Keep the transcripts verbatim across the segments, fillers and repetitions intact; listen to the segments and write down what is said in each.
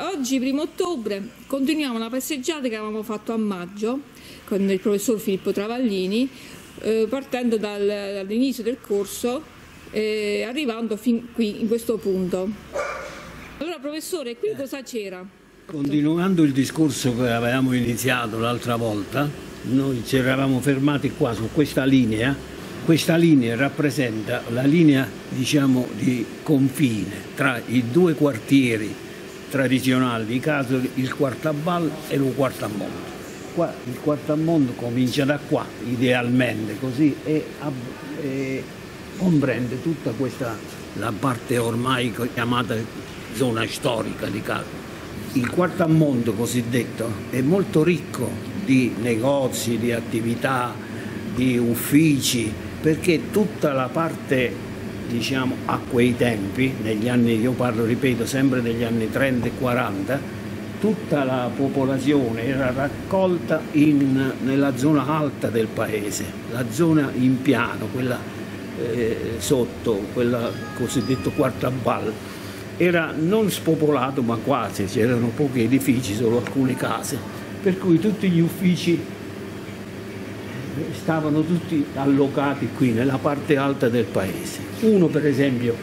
Oggi, primo ottobre, continuiamo la passeggiata che avevamo fatto a maggio con il professor Filippo Travaglini, eh, partendo dal, dall'inizio del corso e eh, arrivando fin qui, in questo punto. Allora, professore, qui cosa c'era? Continuando il discorso che avevamo iniziato l'altra volta, noi ci eravamo fermati qua su questa linea. Questa linea rappresenta la linea, diciamo, di confine tra i due quartieri tradizionale di Casoli, il Quart'abballe e lo Quart'ammonte. Qua, il Quart'ammonte comincia da qua, idealmente, così, e, e comprende tutta questa, la parte ormai chiamata zona storica di Casoli. Il Quart'ammonte cosiddetto è molto ricco di negozi, di attività, di uffici, perché tutta la parte, diciamo, a quei tempi, negli anni, io parlo, ripeto, sempre degli anni trenta e quaranta, tutta la popolazione era raccolta in, nella zona alta del paese, la zona in piano, quella eh, sotto, quella cosiddetto Quart'abballe, era non spopolato ma quasi, c'erano pochi edifici, solo alcune case, per cui tutti gli uffici stavano tutti allocati qui nella parte alta del paese. Uno, per esempio,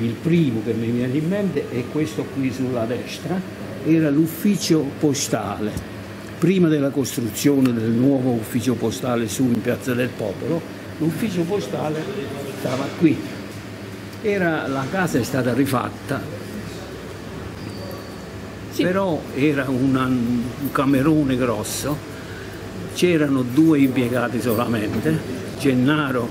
il primo che mi viene in mente è questo qui sulla destra, era l'ufficio postale. Prima della costruzione del nuovo ufficio postale su in Piazza del Popolo, l'ufficio postale stava qui. Era, la casa è stata rifatta, sì, però era una, un camerone grosso. C'erano due impiegati solamente, Gennaro,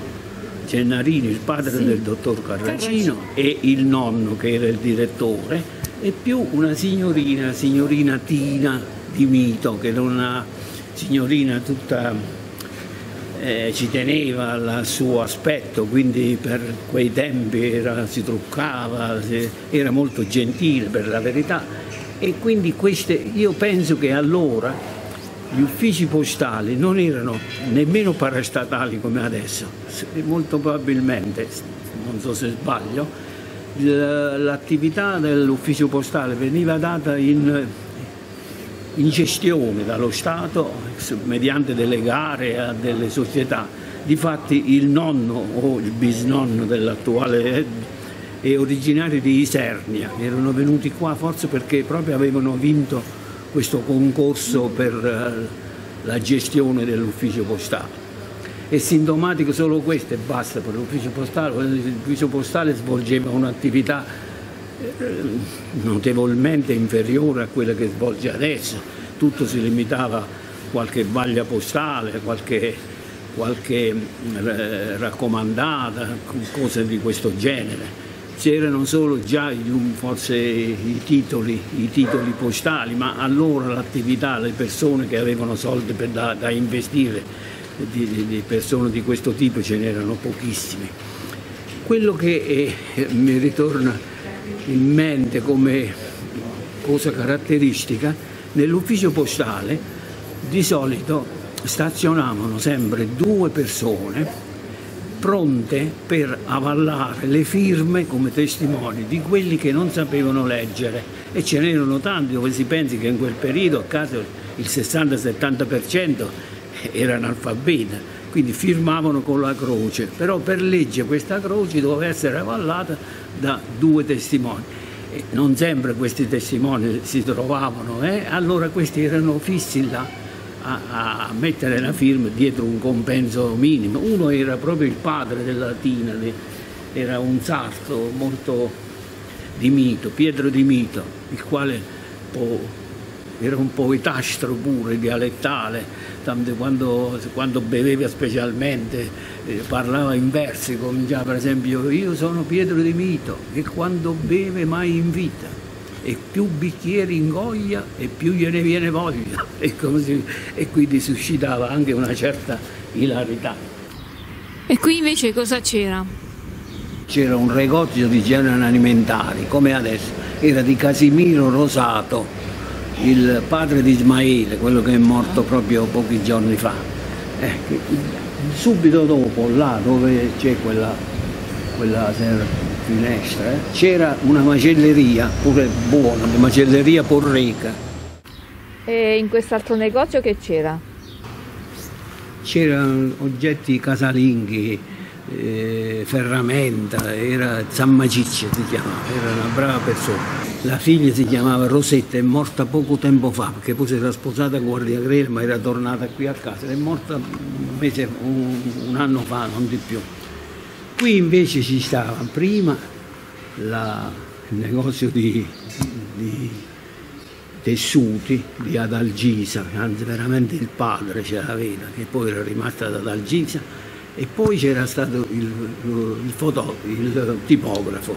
Gennarini, il padre, sì, del dottor Carracino, e il nonno che era il direttore, e più una signorina, signorina Tina Di Mito, che era una signorina tutta, eh, ci teneva al suo aspetto, quindi per quei tempi era, si truccava, era molto gentile per la verità, e quindi queste, io penso che allora gli uffici postali non erano nemmeno parastatali come adesso, molto probabilmente, non so se sbaglio, l'attività dell'ufficio postale veniva data in, in gestione dallo Stato mediante delle gare a delle società. Difatti il nonno o il bisnonno dell'attuale è originario di Isernia, erano venuti qua forse perché proprio avevano vinto questo concorso per la gestione dell'ufficio postale. È sintomatico solo questo e basta per l'ufficio postale. L'ufficio postale svolgeva un'attività notevolmente inferiore a quella che svolge adesso, tutto si limitava a qualche vaglia postale, qualche, qualche raccomandata, cose di questo genere. C'erano solo già forse i titoli, i titoli postali, ma allora l'attività, le persone che avevano soldi per da, da investire, di, di, di persone di questo tipo ce n'erano pochissime. Quello che è, mi ritorna in mente come cosa caratteristica, nell'ufficio postale di solito stazionavano sempre due persone pronte per avallare le firme come testimoni di quelli che non sapevano leggere, e ce n'erano tanti, dove si pensi che in quel periodo a caso il sessanta settanta per cento era analfabeta, quindi firmavano con la croce, però per legge questa croce doveva essere avallata da due testimoni e non sempre questi testimoni si trovavano, eh? Allora questi erano fissi là a mettere la firma dietro un compenso minimo. Uno era proprio il padre della Tina, era un sarto molto di mito, Pietro di Mito, il quale era un poetastro pure, dialettale, tanto quando, quando beveva specialmente eh, parlava in versi, cominciava per esempio: io sono Pietro di Mito e quando beve mai invita, e più bicchieri ingoia e più gliene viene voglia, e, si, e quindi suscitava anche una certa ilarità. E qui invece cosa c'era? C'era un negozio di generi alimentari, come adesso, era di Casimiro Rosato, il padre di Ismaele, quello che è morto proprio pochi giorni fa. Eh, subito dopo, là dove c'è quella, quella finestra eh, c'era una macelleria, pure buona, la macelleria Porreca. E in quest'altro negozio che c'era? C'erano oggetti casalinghi, eh, ferramenta, era Zammaciccia si chiamava, era una brava persona. La figlia si chiamava Rosetta, è morta poco tempo fa, perché poi si era sposata con Guardia Greca, ma era tornata qui a casa, è morta un, mese, un, un anno fa, non di più. Qui invece ci stava prima la, il negozio di, di tessuti di Adalgisa, anzi veramente il padre ce l'aveva, che poi era rimasta ad Adalgisa, e poi c'era stato il, il, foto, il tipografo.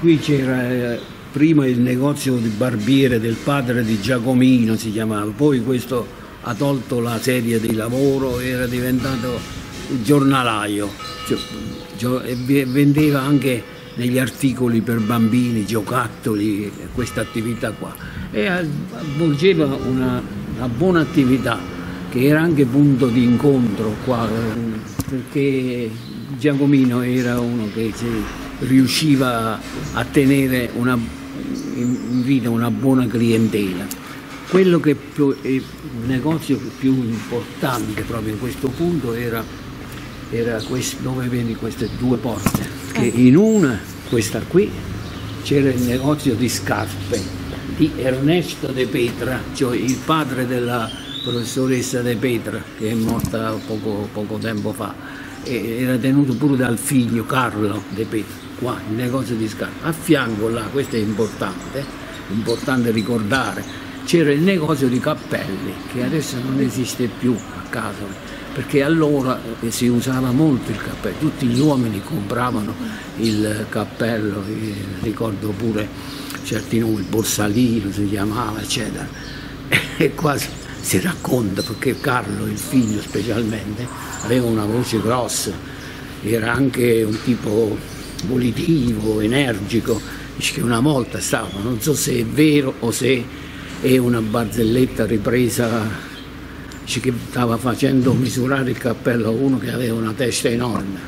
Qui c'era prima il negozio di barbiere del padre di Giacomino, si chiamava, poi questo ha tolto la serie di lavoro, era diventato giornalaio. E vendeva anche negli articoli per bambini, giocattoli, questa attività qua, e avvolgeva una, una buona attività che era anche punto di incontro qua, perché Giacomino era uno che riusciva a tenere una, in vita una buona clientela. Quello che più, il negozio più importante proprio in questo punto era era questo, dove vedi queste due porte, che in una, questa qui, c'era il negozio di scarpe di Ernesto De Petra, cioè il padre della professoressa De Petra, che è morta poco, poco tempo fa, e era tenuto pure dal figlio Carlo De Petra, qua il negozio di scarpe. A fianco là, questo è importante, importante ricordare, c'era il negozio di cappelli, che adesso non esiste più a caso, perché allora si usava molto il cappello, tutti gli uomini compravano il cappello, ricordo pure certi nomi, il borsalino si chiamava, eccetera. E qua si racconta, perché Carlo, il figlio specialmente, aveva una voce grossa, era anche un tipo volitivo, energico, che una volta stava, non so se è vero o se è una barzelletta ripresa, che stava facendo misurare il cappello a uno che aveva una testa enorme,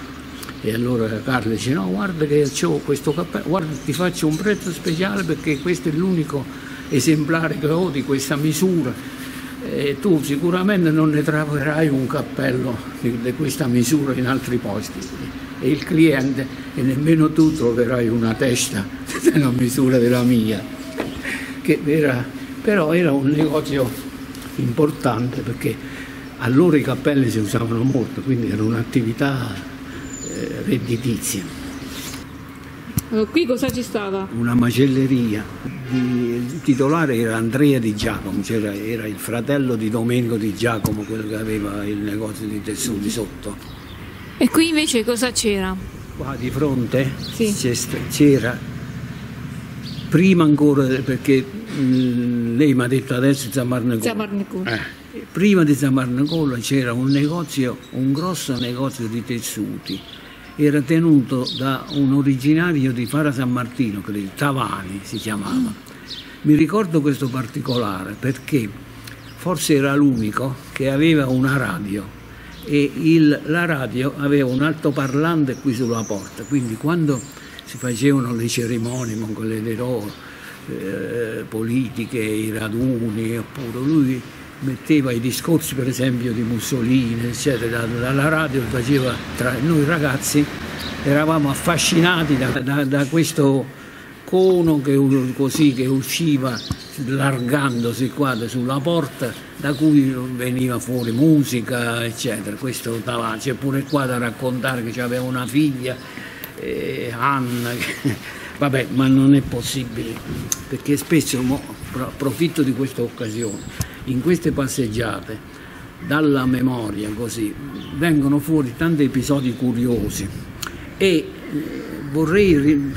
e allora Carlo dice: no, guarda che ho questo cappello, guarda, ti faccio un prezzo speciale perché questo è l'unico esemplare che ho di questa misura, e tu sicuramente non ne troverai un cappello di questa misura in altri posti, e il cliente: e nemmeno tu troverai una testa della misura della mia. Che era, però era un negozio importante, perché allora i cappelli si usavano molto, quindi era un'attività eh, redditizia. Allora, qui cosa ci stava? Una macelleria. Il titolare era Andrea Di Giacomo, cioè era il fratello di Domenico Di Giacomo, quello che aveva il negozio di tessuti sotto. E qui invece cosa c'era? Qua di fronte sì. C'era prima ancora, perché lei mi ha detto adesso Zammarnicolo. Eh. Prima di Zammarnicolo c'era un negozio, un grosso negozio di tessuti, era tenuto da un originario di Fara San Martino, credo, Tavani si chiamava. Mm. Mi ricordo questo particolare perché forse era l'unico che aveva una radio, e il, la radio aveva un altoparlante qui sulla porta, quindi quando si facevano le cerimonie con quelle dei loro Eh, politiche, i raduni, oppure lui metteva i discorsi per esempio di Mussolini eccetera, dalla radio faceva tra noi ragazzi, eravamo affascinati da, da, da questo cono che, così, che usciva largandosi qua sulla porta, da cui veniva fuori musica eccetera. Questo Tavani, c'è pure qua da raccontare che aveva una figlia, eh, Anna, che... Vabbè, ma non è possibile, perché spesso mo, approfitto di questa occasione, in queste passeggiate, dalla memoria così, vengono fuori tanti episodi curiosi, e vorrei ri,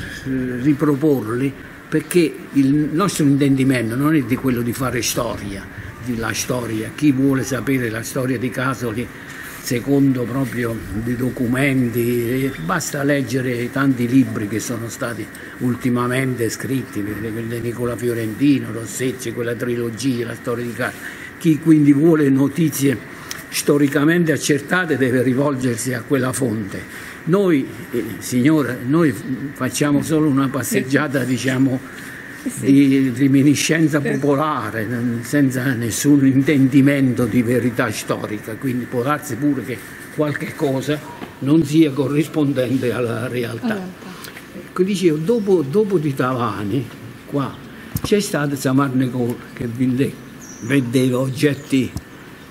riproporli, perché il nostro intendimento non è di quello di fare storia, di la storia, chi vuole sapere la storia di Casoli secondo proprio di documenti, basta leggere tanti libri che sono stati ultimamente scritti, di Nicola Fiorentino, Rossetti, quella trilogia, la storia di Casoli. Chi quindi vuole notizie storicamente accertate deve rivolgersi a quella fonte. Noi, eh, signora, noi facciamo solo una passeggiata, diciamo, sì, di reminiscenza popolare, senza nessun intendimento di verità storica, quindi può darsi pure che qualche cosa non sia corrispondente alla realtà. Allora. Dicevo, dopo, dopo di Tavani, qua, c'è stato Samarneco che vendeva oggetti,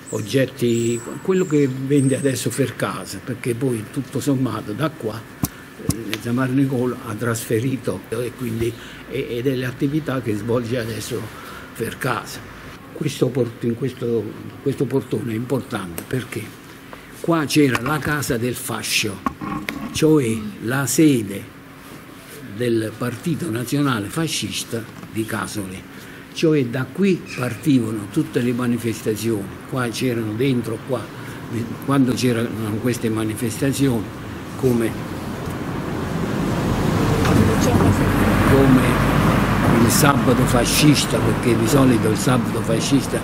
oggetti, quello che vende adesso Fercasa, perché poi tutto sommato da qua eh, Zamarnicol ha trasferito e quindi e, e delle attività che svolge adesso Fercasa. Questo, porto, in questo, questo portone è importante perché qua c'era la casa del fascio, cioè la sede del Partito Nazionale Fascista di Casoli. Cioè da qui partivano tutte le manifestazioni, qua c'erano dentro, qua, quando c'erano queste manifestazioni, come, come il sabato fascista, perché di solito il sabato fascista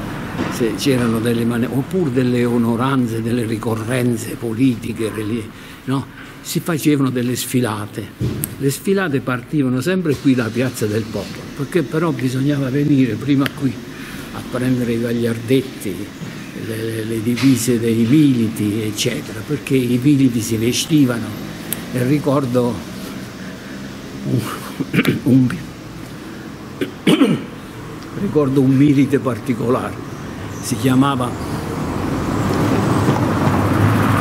c'erano delle manifestazioni, oppure delle onoranze, delle ricorrenze politiche, no? Si facevano delle sfilate. Le sfilate partivano sempre qui da Piazza del Popolo, perché però bisognava venire prima qui a prendere i gagliardetti, le, le divise dei militi, eccetera, perché i militi si vestivano. E ricordo un, un, ricordo un milite particolare, si chiamava,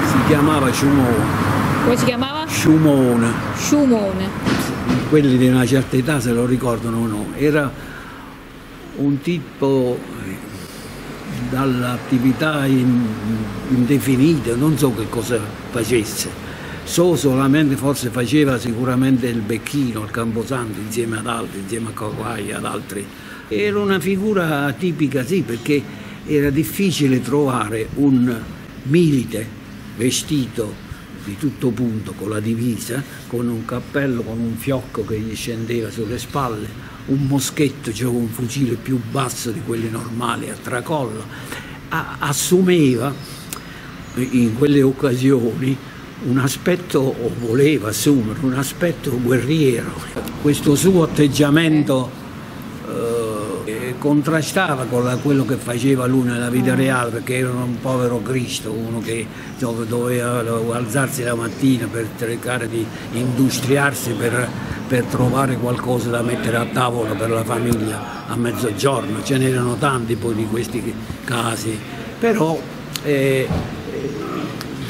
si chiamava Sciumone. Come si chiamava? Sciumone. Sciumone. Quelli di una certa età se lo ricordano o no. Era un tipo dall'attività in, indefinita, non so che cosa facesse. So solamente, forse faceva sicuramente il becchino, il camposanto, insieme ad altri, insieme a Coguai, ad altri. Era una figura atipica, sì, perché era difficile trovare un milite vestito di tutto punto, con la divisa, con un cappello, con un fiocco che gli scendeva sulle spalle, un moschetto, cioè un fucile più basso di quelli normali a tracolla. A assumeva in quelle occasioni un aspetto, o voleva assumere un aspetto guerriero. Questo suo atteggiamento eh, contrastava con la, quello che faceva lui nella vita reale, perché era un povero Cristo, uno che doveva alzarsi la mattina per cercare di industriarsi per, per trovare qualcosa da mettere a tavola per la famiglia a mezzogiorno. Ce n'erano tanti poi di questi casi, però eh,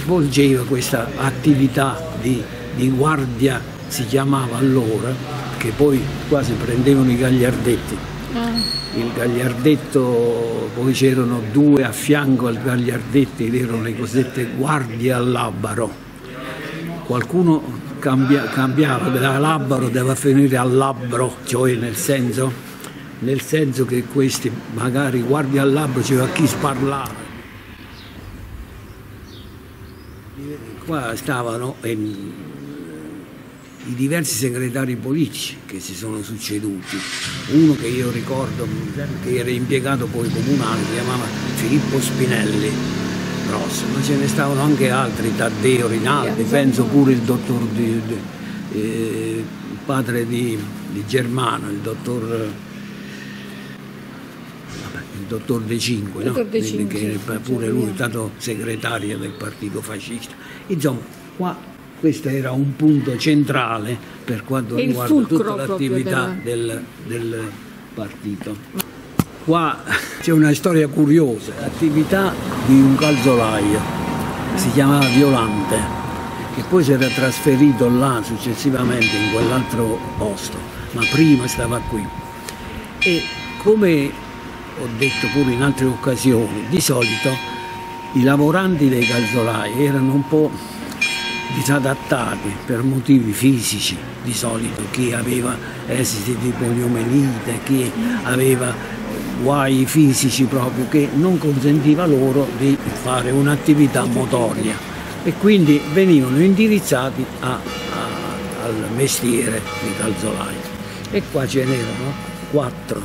svolgeva questa attività di, di guardia, si chiamava allora, che poi qua si prendevano i gagliardetti. Il gagliardetto, poi c'erano due a fianco al gagliardetto ed erano le cosiddette guardie all'abbaro. Qualcuno cambia, cambiava, dall'abbaro doveva finire al labbro, cioè nel senso, nel senso che questi magari guardie all'abbaro, c'era cioè chi sparlava. Qua stavano eh, i diversi segretari politici che si sono succeduti, uno che io ricordo che era impiegato poi comunale, si chiamava Filippo Spinelli Rosso, ma ce ne stavano anche altri, Taddeo Rinaldi, penso pure il dottor di, di, eh, padre di, di Germano, il dottor il dottor De Cinque, no? De Cinque, che era pure lui stato segretario del partito fascista. Insomma, qua questo era un punto centrale per quanto riguarda tutta l'attività del, del partito. Qua c'è una storia curiosa, l'attività di un calzolaio, si chiamava Violante, che poi si era trasferito là successivamente in quell'altro posto, ma prima stava qui. E come ho detto pure in altre occasioni, di solito i lavoranti dei calzolai erano un po' disadattati per motivi fisici, di solito chi aveva esiti di poliomelite, chi aveva guai fisici proprio che non consentiva loro di fare un'attività motoria, e quindi venivano indirizzati a, a, al mestiere di calzolaio. E qua ce n'erano quattro.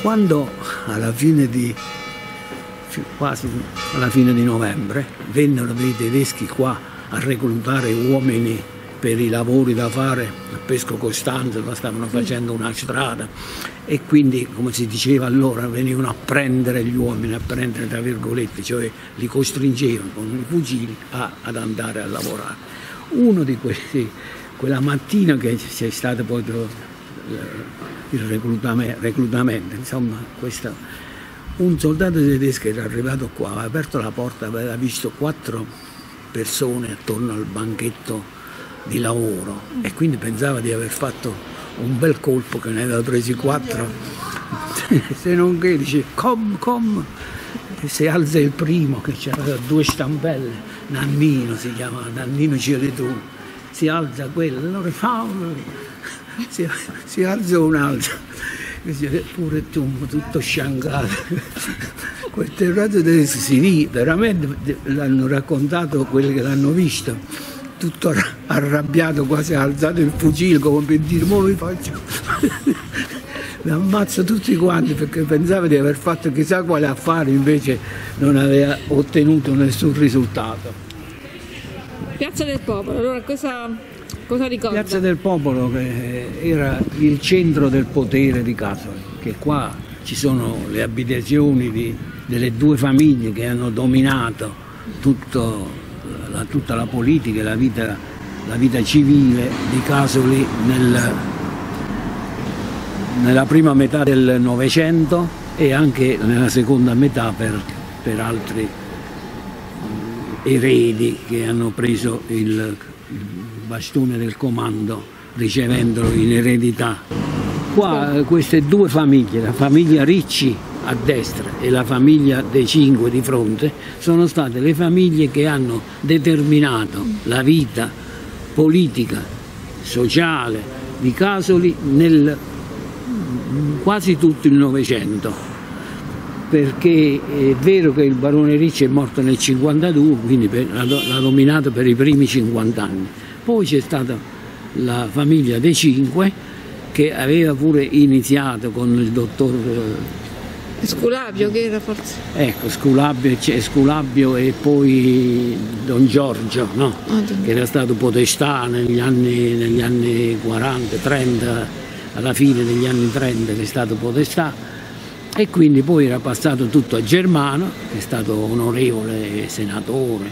Quando alla fine di quasi alla fine di novembre, vennero dei tedeschi qua a reclutare uomini per i lavori da fare a Pesco Costanzo, la stavano facendo una strada e quindi, come si diceva allora, venivano a prendere gli uomini, a prendere tra virgolette, cioè li costringevano con i fucili a, ad andare a lavorare. Uno di questi, quella mattina che c'è stato poi il reclutamento, reclutamento insomma, questa, un soldato tedesco era arrivato qua, aveva aperto la porta, aveva visto quattro persone attorno al banchetto di lavoro e quindi pensava di aver fatto un bel colpo, che ne aveva presi quattro, se non che dice com com e si alza il primo che c'aveva due stampelle, Nannino si chiama, Nannino Celetù, si alza quello, allora fa, si, si alza un altro pure tu, tutto sciancato. Quel terrazzo adesso si lì veramente l'hanno raccontato quelli che l'hanno visto, tutto arrabbiato, quasi ha alzato il fucile come per dire mo vi faccio mi ammazzo tutti quanti, perché pensava di aver fatto chissà quale affare, invece non aveva ottenuto nessun risultato. Piazza del Popolo, allora cosa, cosa ricorda? Piazza del Popolo che era il centro del potere di Casoli, che qua ci sono le abitazioni di, delle due famiglie che hanno dominato tutto La, tutta la politica e la vita, la vita civile di Casoli nel, nella prima metà del Novecento e anche nella seconda metà per, per altri eredi che hanno preso il, il bastone del comando ricevendolo in eredità. Qua queste due famiglie, la famiglia Ricci a destra e la famiglia De Cinque di fronte, sono state le famiglie che hanno determinato la vita politica, sociale di Casoli nel quasi tutto il Novecento, perché è vero che il barone Ricci è morto nel cinquantadue, quindi per, l'ha dominato per i primi cinquanta anni, poi c'è stata la famiglia De Cinque che aveva pure iniziato con il dottor Esculabio, che era forse? Ecco, Esculabio, Esculabio e poi Don Giorgio, no? Oh, che era stato podestà negli anni, negli anni quaranta, trenta, alla fine degli anni trenta che è stato podestà, e quindi poi era passato tutto a Germano, che è stato onorevole senatore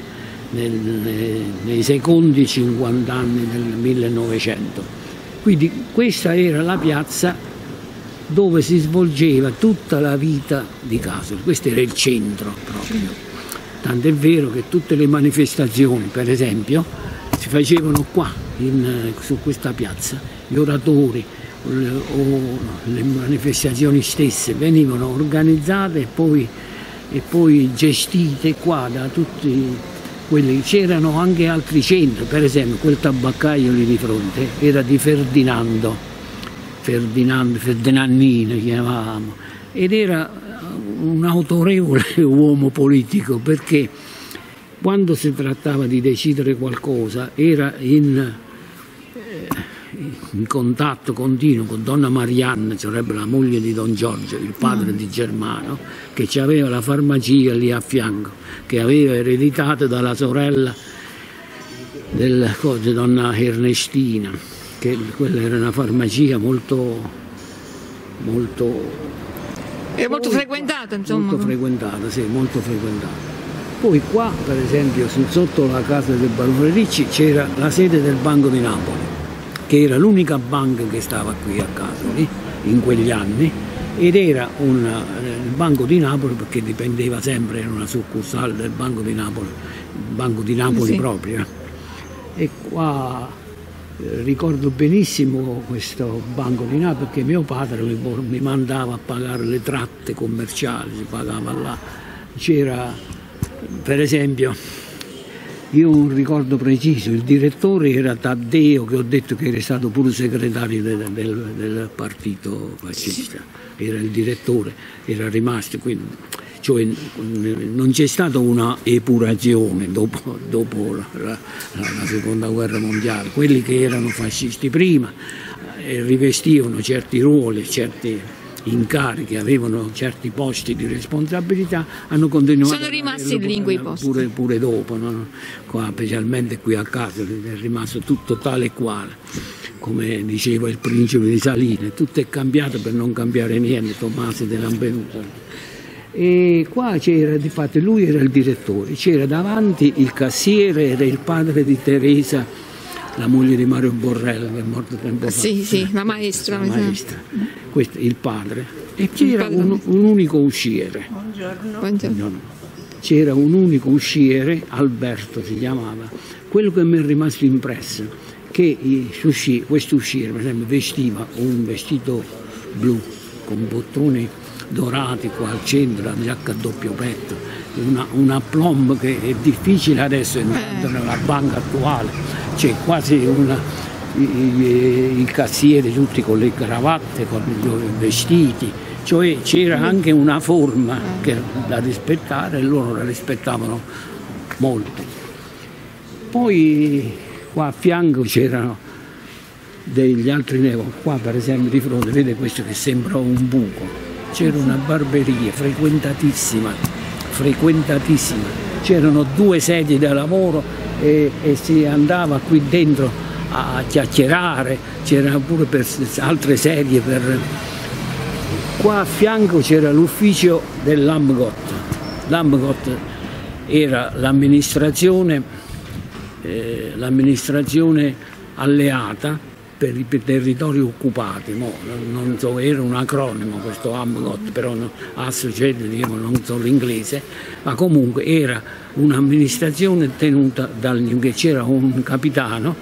nel, nei secondi cinquanta anni del millenovecento. Quindi questa era la piazza dove si svolgeva tutta la vita di Casoli, questo era il centro proprio. Tant'è vero che tutte le manifestazioni, per esempio, si facevano qua, in, su questa piazza, gli oratori o le, o le manifestazioni stesse venivano organizzate e poi, e poi gestite qua da tutti quelli. C'erano anche altri centri, per esempio quel tabaccaio lì di fronte era di Ferdinando. Ferdinando, Ferdinandino chiamavamo, ed era un autorevole uomo politico, perché quando si trattava di decidere qualcosa era in, in contatto continuo con Donna Marianna, sarebbe la moglie di Don Giorgio, il padre di Germano, che aveva la farmacia lì a fianco, che aveva ereditato dalla sorella della cosa, Donna Ernestina, che quella era una farmacia molto, molto, era molto frequentata, insomma. Molto frequentata, sì, molto frequentata. Poi qua, per esempio, sotto la casa del barone Ricci c'era la sede del Banco di Napoli, che era l'unica banca che stava qui a Casoli in quegli anni, ed era una, il Banco di Napoli, perché dipendeva sempre, era una succursale del Banco di Napoli, il Banco di Napoli sì. proprio. E qua ricordo benissimo questo Banco di Napoli, perché mio padre mi, mi mandava a pagare le tratte commerciali, si pagava là. C'era, per esempio, io non ricordo preciso, il direttore era Taddeo, che ho detto che era stato pure segretario del, del, del partito fascista, era il direttore, era rimasto, quindi, cioè non c'è stata una epurazione dopo, dopo la, la, la seconda guerra mondiale. Quelli che erano fascisti prima eh, rivestivano certi ruoli, certi incarichi, avevano certi posti di responsabilità, hanno continuato. Sono rimasti lì in quei posti. Pure, pure dopo, no? Qua, specialmente qui a casa, è rimasto tutto tale e quale, come diceva il principe di Saline, tutto è cambiato per non cambiare niente, Tommaso di Lampedusa. E qua c'era, di fatto lui era il direttore, c'era davanti il cassiere, era il padre di Teresa, la moglie di Mario Borrello che è morto tempo fa. Sì, sì, la maestra. La maestra. Questo, il padre. E c'era un, un unico usciere. Buongiorno. Buongiorno. C'era un unico usciere, Alberto si chiamava. Quello che mi è rimasto impresso, che usci, questo usciere, per esempio, vestiva un vestito blu con bottoni dorati qua al centro, la giacca a doppio petto, una, una plomb che è difficile adesso entrando nella banca attuale, c'è quasi una, i, i, i cassieri tutti con le cravatte, con i vestiti, cioè c'era anche una forma che da rispettare e loro la rispettavano molto. Poi qua a fianco c'erano degli altri negozi, qua per esempio di fronte, vede questo che sembra un buco. C'era una barberia frequentatissima, frequentatissima, c'erano due sedie da lavoro e, e si andava qui dentro a chiacchierare, c'erano pure per altre sedie. Per... Qua a fianco c'era l'ufficio dell'Amgot, l'Amgot era l'amministrazione eh, l'amministrazione alleata per i territori occupati, no, non so, era un acronimo questo Amgot, però no, non so l'inglese, ma comunque era un'amministrazione tenuta dal... c'era un capitano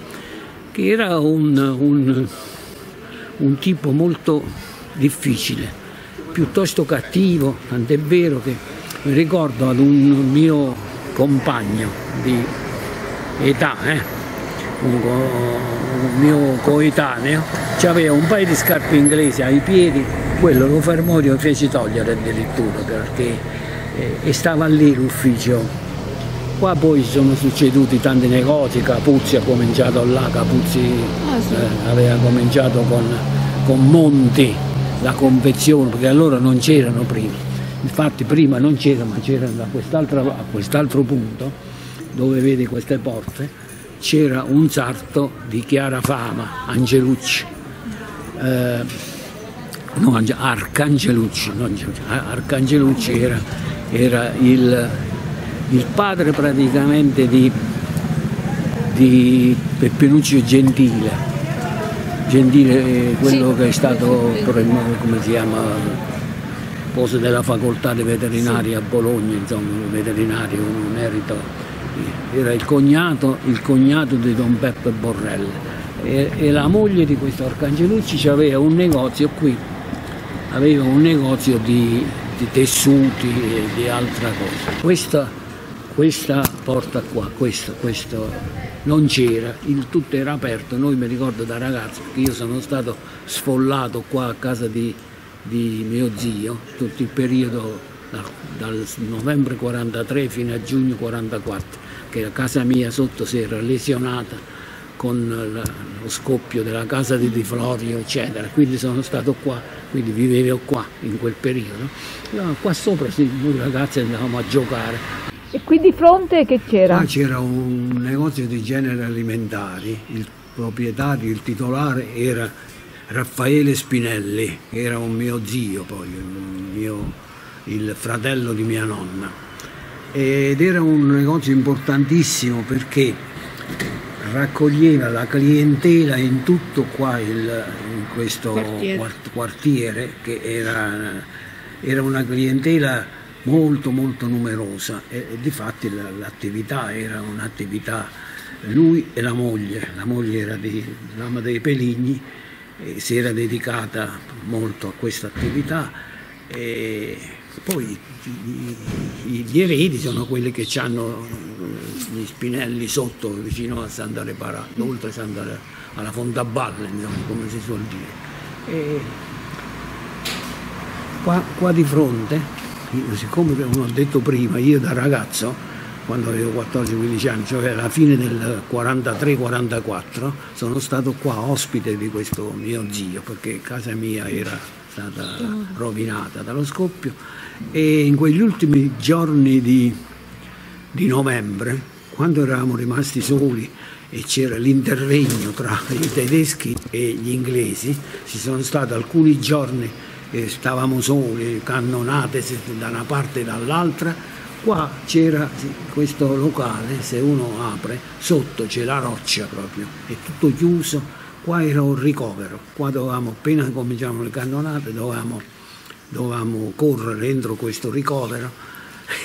che era un, un, un tipo molto difficile, piuttosto cattivo, tant'è vero che mi ricordo ad un mio compagno di età, eh, un, co un mio coetaneo, c'aveva un paio di scarpe inglesi ai piedi, quello lo fermò e lo fece togliere addirittura perché eh, stava lì l'ufficio. Qua poi sono succeduti tanti negozi, Capuzzi ha cominciato là, Capuzzi ah, sì. eh, aveva cominciato con, con Monti la confezione, perché allora non c'erano prima, infatti prima non c'era, ma c'era da quest'altro quest'altro punto dove vedi queste porte. C'era un sarto di chiara fama, Angelucci, eh, no, Ange, Arcangelucci, no, Arcangelucci era, era il, il padre praticamente di, di Peppinuccio Gentile, Gentile quello sì, che è stato, come si chiama, posto della facoltà di veterinaria sì. a Bologna, insomma, un veterinario, un merito. Era il cognato, il cognato di Don Beppe Borrello e, e la moglie di questo Arcangelucci aveva un negozio qui, aveva un negozio di, di tessuti e di altra cosa. Questa, questa porta qua, questo, questo non c'era, il tutto era aperto. Noi mi ricordo da ragazzo che io sono stato sfollato qua a casa di, di mio zio tutto il periodo da, dal novembre quarantatré fino a giugno quarantaquattro. Che la casa mia sotto si era lesionata con lo scoppio della casa di Di Florio eccetera, quindi sono stato qua, quindi vivevo qua in quel periodo. No, qua sopra sì, noi ragazzi andavamo a giocare. E qui di fronte che c'era? Qua c'era un negozio di generi alimentari, il proprietario, il titolare era Raffaele Spinelli, che era un mio zio poi, un mio, il fratello di mia nonna. Ed era un negozio importantissimo perché raccoglieva la clientela in tutto qua il, in questo quartiere, quartiere che era, era una clientela molto molto numerosa e, e di fatti l'attività era un'attività, lui e la moglie, la moglie era di Lama dei Peligni e si era dedicata molto a questa attività e poi gli eredi sono quelli che hanno gli Spinelli sotto vicino a Santa Reparata, oltre Santa, alla Fontabballe, come si suol dire. E qua, qua di fronte, io, siccome come ho detto prima, io da ragazzo, quando avevo quattordici quindici anni, cioè alla fine del quarantatré quarantaquattro, sono stato qua ospite di questo mio zio, perché casa mia era stata rovinata dallo scoppio, e in quegli ultimi giorni di, di novembre, quando eravamo rimasti soli e c'era l'interregno tra i tedeschi e gli inglesi, ci sono stati alcuni giorni che stavamo soli, cannonate da una parte e dall'altra. Qua c'era questo locale, se uno apre, sotto c'è la roccia proprio, è tutto chiuso, qua era un ricovero, qua dovevamo, appena cominciavano le cannonate, dovevamo, dovevamo correre dentro questo ricovero,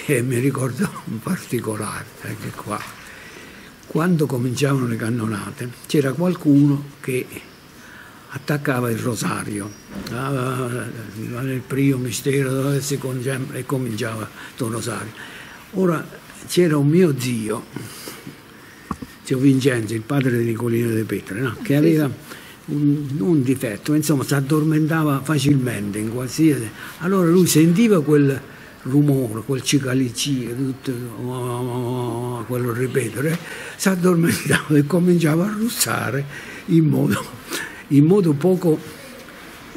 e mi ricordo in particolare, anche qua, quando cominciavano le cannonate c'era qualcuno che attaccava il rosario, il primo mistero e cominciava il rosario. Ora c'era un mio zio, zio Vincenzo, il padre di Nicolino De Petra, no? Che aveva un, un difetto, insomma si addormentava facilmente in qualsiasi... Allora lui sentiva quel rumore, quel cicalicio, tutto, oh, oh, oh, quello ripetere, si addormentava e cominciava a russare in modo... in modo poco,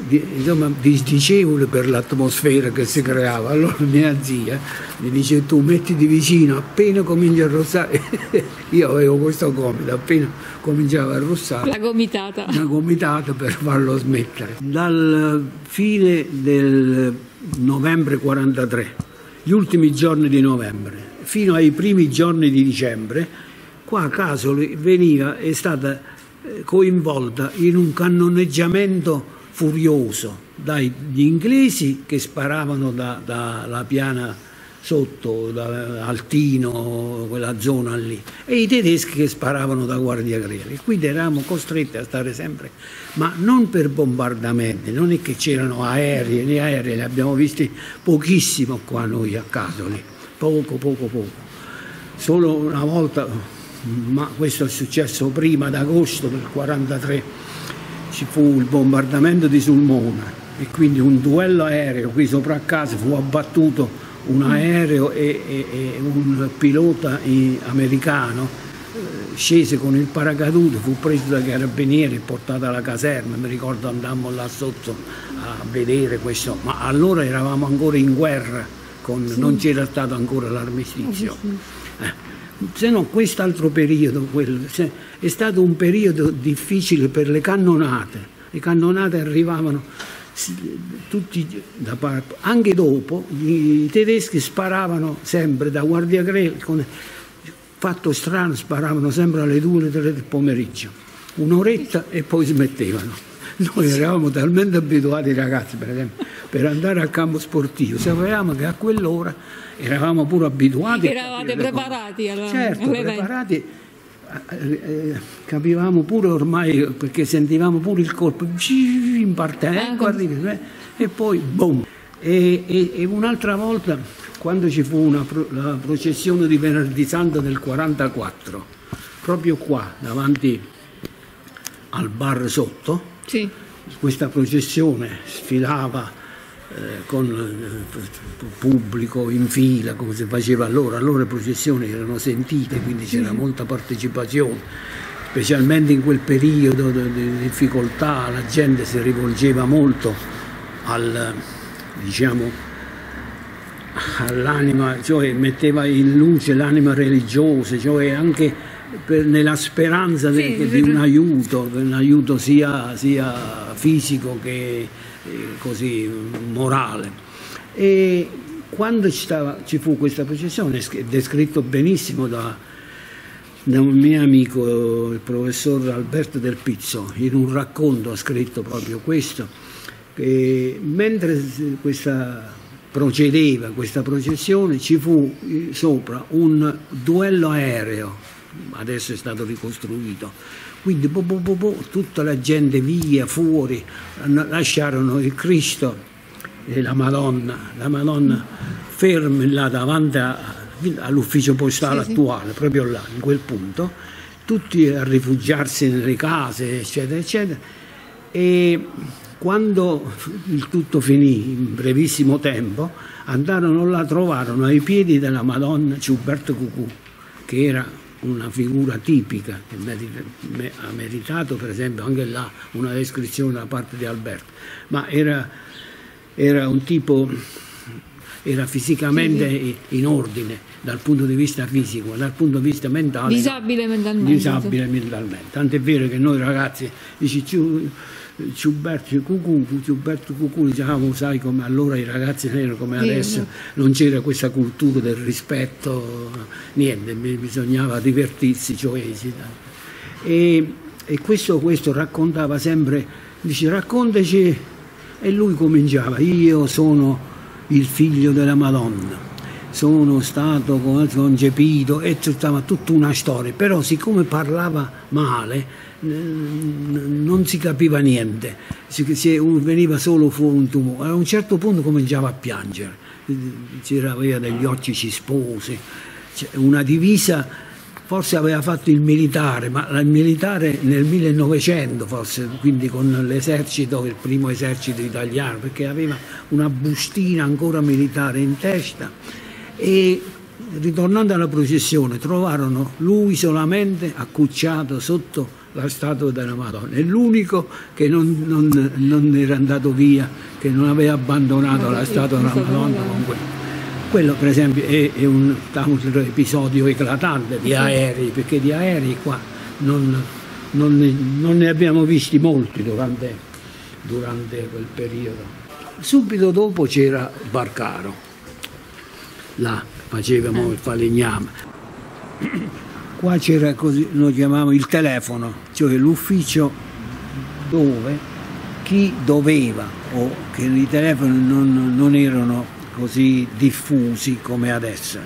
insomma, disdicevole per l'atmosfera che si creava. Allora mia zia mi dice: tu mettiti vicino, appena cominci a russare. Io avevo questo gomito, appena cominciava a russare, la gomitata, una gomitata per farlo smettere. Dal fine del novembre quarantatré, gli ultimi giorni di novembre, fino ai primi giorni di dicembre, qua a Casoli veniva, è stata coinvolta in un cannoneggiamento furioso dagli inglesi che sparavano dalla da, da piana sotto, da Altino, quella zona lì, e i tedeschi che sparavano da Guardia Greca. Quindi eravamo costretti a stare sempre, ma non per bombardamenti, non è che c'erano aerei, gli aerei li abbiamo visti pochissimo qua noi a Casoli, poco, poco, poco. Solo una volta... ma questo è successo prima d'agosto del quarantatré, ci fu il bombardamento di Sulmona e quindi un duello aereo qui sopra a casa, fu abbattuto un aereo e, e, e un pilota americano eh, scese con il paracadute, fu preso dai carabinieri e portato alla caserma. Mi ricordo andammo là sotto a vedere questo, ma allora eravamo ancora in guerra, con, sì. Non c'era stato ancora l'armistizio. Sì, sì. Eh. Se no, quest'altro periodo quello, cioè, è stato un periodo difficile per le cannonate. Le cannonate arrivavano tutti da parte. Anche dopo, i tedeschi sparavano sempre da Guardia Greca. Fatto strano, sparavano sempre alle due, alle tre del pomeriggio, un'oretta e poi smettevano. Noi eravamo talmente abituati, ragazzi, per esempio, per andare al campo sportivo, sapevamo che a quell'ora eravamo pure abituati. Eravate preparati allora. Certo, preparati, eh, capivamo pure ormai, perché sentivamo pure il corpo in partenza, eh, e poi boom. E, e, e un'altra volta, quando ci fu una pro, la processione di Venerdì Santo del quarantaquattro, proprio qua davanti al bar sotto. Sì. Questa processione sfilava eh, con eh, pubblico in fila, come si faceva allora. Allora le processioni erano sentite, quindi c'era sì. Molta partecipazione, specialmente in quel periodo di difficoltà. La gente si rivolgeva molto al, diciamo, all'anima, cioè metteva in luce l'anima religiosa, cioè anche Per, nella speranza sì, di, di un aiuto, un aiuto sia, sia fisico che eh, così morale. E quando ci, stava, ci fu questa processione, descritto benissimo da, da un mio amico, il professor Alberto del Pizzo, in un racconto ha scritto proprio questo, che mentre questa procedeva questa processione ci fu eh, sopra un duello aereo. Adesso è stato ricostruito, quindi bo, bo, bo, bo, tutta la gente via, fuori, lasciarono il Cristo e la Madonna, la Madonna fermi là davanti all'ufficio postale sì, attuale, sì. Proprio là, in quel punto, tutti a rifugiarsi nelle case, eccetera, eccetera. E quando il tutto finì, in brevissimo tempo, andarono là, trovarono ai piedi della Madonna Giuberto Cucù, che era una figura tipica che merita, me, ha meritato per esempio anche là una descrizione da parte di Alberto, ma era era un tipo, era fisicamente sì, sì. in ordine dal punto di vista fisico, dal punto di vista mentale. Disabile mentalmente. Disabile mentalmente. Tant'è vero che noi ragazzi, dici, Ciuberto Cucù, Ciuberto Cucù, diciamo, sai come allora i ragazzi erano come sì, adesso, sì. non c'era questa cultura del rispetto, niente, bisognava divertirsi, cioè, e, e questo, questo raccontava sempre, dice raccontaci, e lui cominciava, io sono il figlio della Madonna, sono stato concepito, e tutta, tutta una storia, però siccome parlava male, non si capiva niente, si, si, veniva solo fuori un tumore. A un certo punto cominciava a piangere, aveva degli occhi cisposi, una divisa, forse aveva fatto il militare, ma il militare nel millenovecento forse, quindi con l'esercito, il primo esercito italiano, perché aveva una bustina ancora militare in testa. E ritornando alla processione trovarono lui solamente accucciato sotto la statua della Madonna, è l'unico che non, non, non era andato via, che non aveva abbandonato la statua della Madonna. Con quello. quello per esempio è, è un, un episodio eclatante di aerei, perché di aerei qua non, non, ne, non ne abbiamo visti molti durante, durante quel periodo. Subito dopo c'era Barcaro, là facevamo il falegname. Qua c'era così, noi chiamavamo il telefono, cioè l'ufficio dove chi doveva, o che i telefoni non, non erano così diffusi come adesso.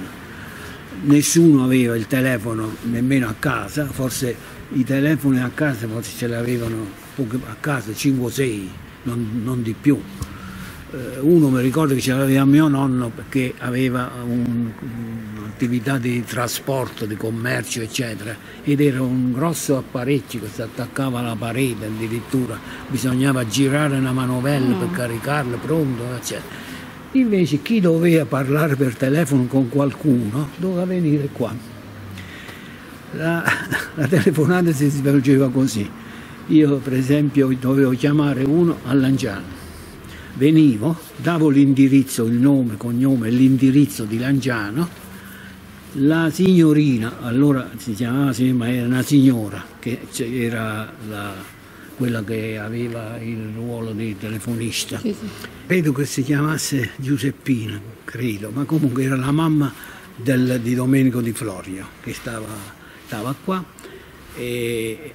Nessuno aveva il telefono nemmeno a casa, forse i telefoni a casa forse ce l'avevano a casa cinque o sei, non, non di più. Uno mi ricordo che ce l'aveva mio nonno perché aveva un'attività un, di trasporto, di commercio eccetera, ed era un grosso apparecchio che si attaccava alla parete addirittura, bisognava girare una manovella mm. per caricarla, pronto eccetera. Invece chi doveva parlare per telefono con qualcuno doveva venire qua. La, la telefonata si svolgeva così. Io per esempio dovevo chiamare uno a Lanciano. Venivo, davo l'indirizzo, il nome, cognome e l'indirizzo di Lanciano, la signorina, allora si chiamava, sì, ma era una signora, che era la, quella che aveva il ruolo di telefonista, sì, sì. credo che si chiamasse Giuseppina, credo, ma comunque era la mamma del, di Domenico Di Florio, che stava, stava qua, e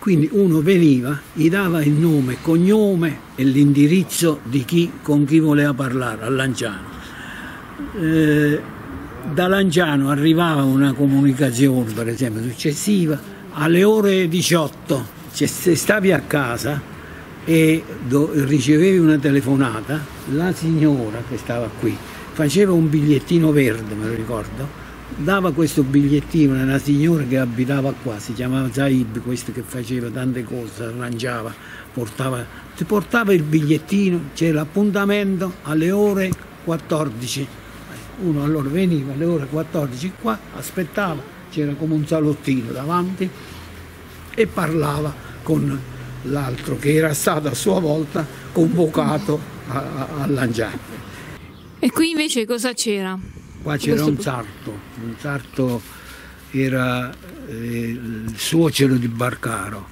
quindi uno veniva, gli dava il nome, cognome e l'indirizzo di chi, con chi voleva parlare, a Lanciano. Eh, da Lanciano arrivava una comunicazione, per esempio, successiva, alle ore diciotto, cioè, se stavi a casa e do, ricevevi una telefonata, la signora che stava qui faceva un bigliettino verde, me lo ricordo, dava questo bigliettino a una signora che abitava qua, si chiamava Zaib, questo che faceva tante cose, arrangiava, portava, ti portava il bigliettino, c'era l'appuntamento alle ore quattordici, uno allora veniva alle ore quattordici qua, aspettava, c'era come un salottino davanti e parlava con l'altro che era stato a sua volta convocato a, a, a Lanciano. E qui invece cosa c'era? Qua c'era un sarto, un sarto era eh, il suocero di Barcaro,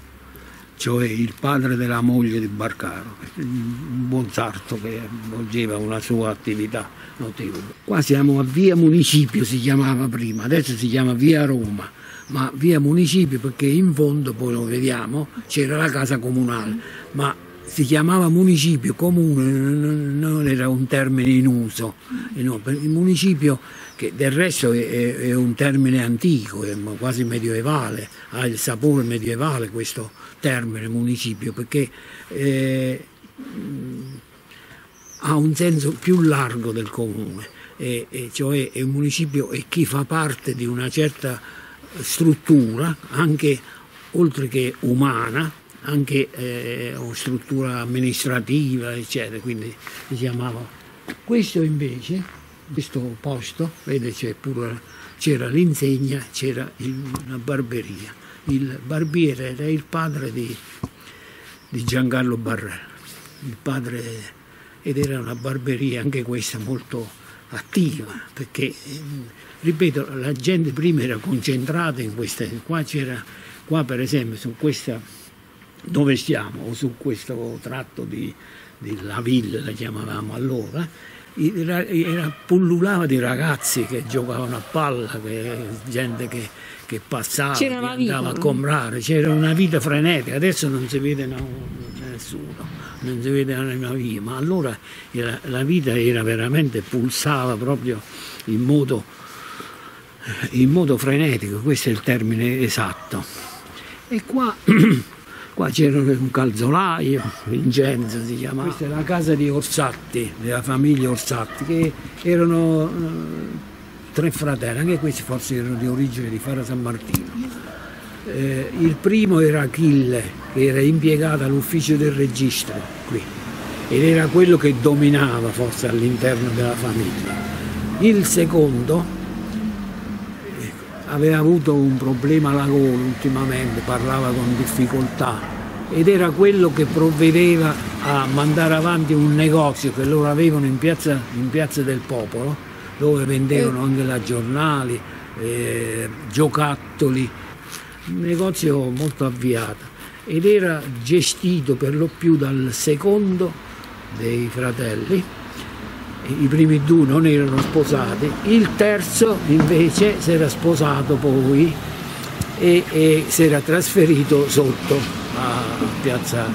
cioè il padre della moglie di Barcaro, un buon sarto che svolgeva una sua attività notevole. Qua siamo a via Municipio, si chiamava prima, adesso si chiama via Roma, ma via Municipio perché in fondo, poi lo vediamo, c'era la casa comunale, ma si chiamava municipio comune, non era un termine in uso, no, il municipio, che del resto è, è un termine antico, è quasi medievale, ha il sapore medievale questo termine municipio, perché eh, ha un senso più largo del comune, e, e cioè il municipio è chi fa parte di una certa struttura, anche oltre che umana, anche eh, una struttura amministrativa eccetera, quindi si chiamava. Questo invece, questo posto, vede c'è pure, c'era l'insegna, c'era una barberia, il barbiere era il padre di, di Giancarlo Barrella, il padre ed era una barberia anche questa molto attiva, perché, ripeto, la gente prima era concentrata in questa, qua c'era, qua per esempio su questa dove stiamo, o su questo tratto di, di la villa, la chiamavamo allora, era, era pullulava di ragazzi che giocavano a palla, che, gente che, che passava, che andava vita, a comprare, c'era una vita frenetica, adesso non si vede nessuno. Non si vede una via, ma allora era, la vita era veramente, pulsava proprio in modo, in modo frenetico, questo è il termine esatto. E qua, qua c'era un calzolaio, Vincenzo si chiamava. Questa è la casa di Orsatti, della famiglia Orsatti, che erano eh, tre fratelli, anche questi forse erano di origine di Fara San Martino. Eh, il primo era Achille, che era impiegato all'ufficio del regista qui, ed era quello che dominava forse all'interno della famiglia. Il secondo eh, aveva avuto un problema alla gola ultimamente, parlava con difficoltà, ed era quello che provvedeva a mandare avanti un negozio che loro avevano in piazza, in piazza del Popolo, dove vendevano anche la giornali, eh, giocattoli. Un negozio molto avviato, ed era gestito per lo più dal secondo dei fratelli. I primi due non erano sposati, il terzo invece si era sposato poi e, e si era trasferito sotto a piazza,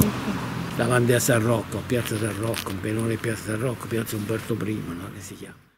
davanti a San Rocco, a piazza San Rocco, un pelone di piazza San Rocco, piazza Umberto primo, no, che si chiama.